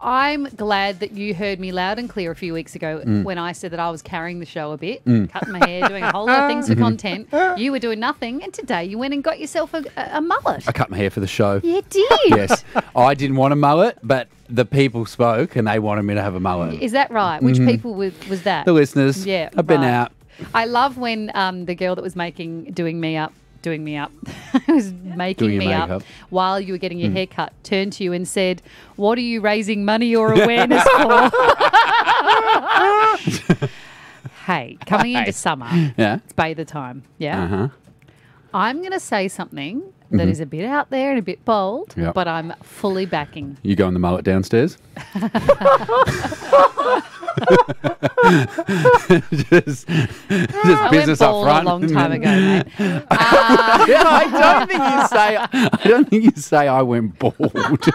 I'm glad that you heard me loud and clear a few weeks ago when I said that I was carrying the show a bit, cutting my hair, doing a whole lot of things for content. You were doing nothing, and today you went and got yourself a mullet. I cut my hair for the show. You did? Yes. I didn't want a mullet, but the people spoke and they wanted me to have a mullet. Is that right? Which people was that? The listeners. Yeah. I've been out. I love when the girl that was doing me up while you were getting your hair cut, turned to you and said, "What are you raising money or awareness for?" Hey, coming into summer, it's bather time, I'm going to say something that is a bit out there and a bit bold, but I'm fully backing. You going the mullet downstairs? just business up front. A long time ago, mate. I don't think you say I went bald.